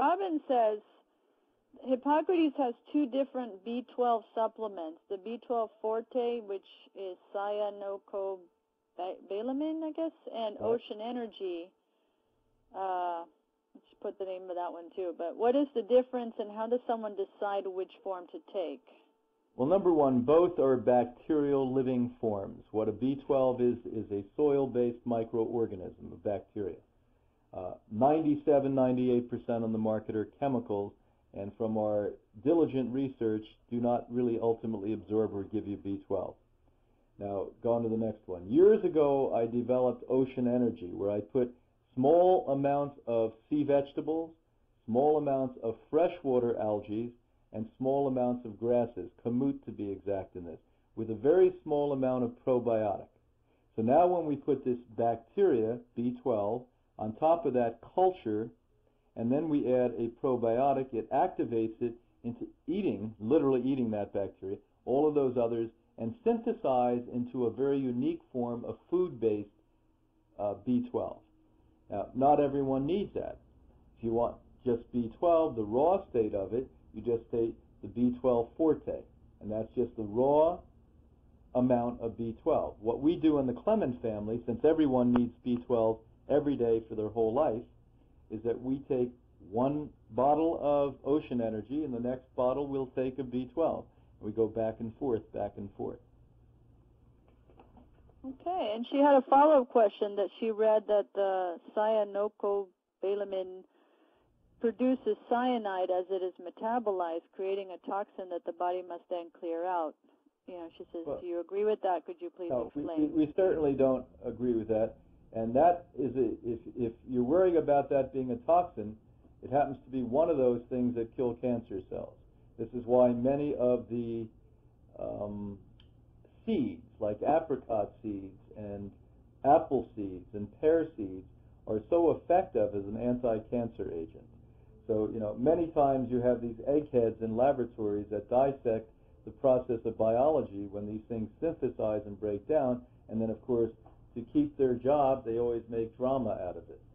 Robin says, Hippocrates has two different B12 supplements, the B12 Forte, which is cyanocobalamin, I guess, and Ocean Energy. Let's put the name of that one, too. But what is the difference, and how does someone decide which form to take? Well, number one, both are bacterial living forms. What a B12 is a soil-based microorganism, a bacteria. 97–98% on the market are chemicals, and from our diligent research, do not really ultimately absorb or give you B12. Now, go on to the next one. Years ago, I developed Ocean Energy, where I put small amounts of sea vegetables, small amounts of freshwater algae, and small amounts of grasses, kamut to be exact in this, with a very small amount of probiotic. So now when we put this bacteria, B12, on top of that culture, and then we add a probiotic, it activates it into eating, literally eating that bacteria, all of those others, and synthesize into a very unique form of food-based B12. Now, not everyone needs that. If you want just B12, the raw state of it, you just take the B12 Forte, and that's just the raw amount of B12. What we do in the Clement family, since everyone needs B12 every day for their whole life, is that we take one bottle of Ocean Energy, and the next bottle we'll take a B12. We go back and forth, back and forth. Okay, and she had a follow-up question that she read, that the cyanocobalamin produces cyanide as it is metabolized, creating a toxin that the body must then clear out. You know, she says, well, do you agree with that? Could you please explain? We certainly don't agree with that. And that is, if you're worrying about that being a toxin, it happens to be one of those things that kill cancer cells. This is why many of the seeds, like apricot seeds and apple seeds and pear seeds, are so effective as an anti-cancer agent. So, you know, many times you have these eggheads in laboratories that dissect the process of biology when these things synthesize and break down, and then, of course, to keep their job, they always make drama out of it.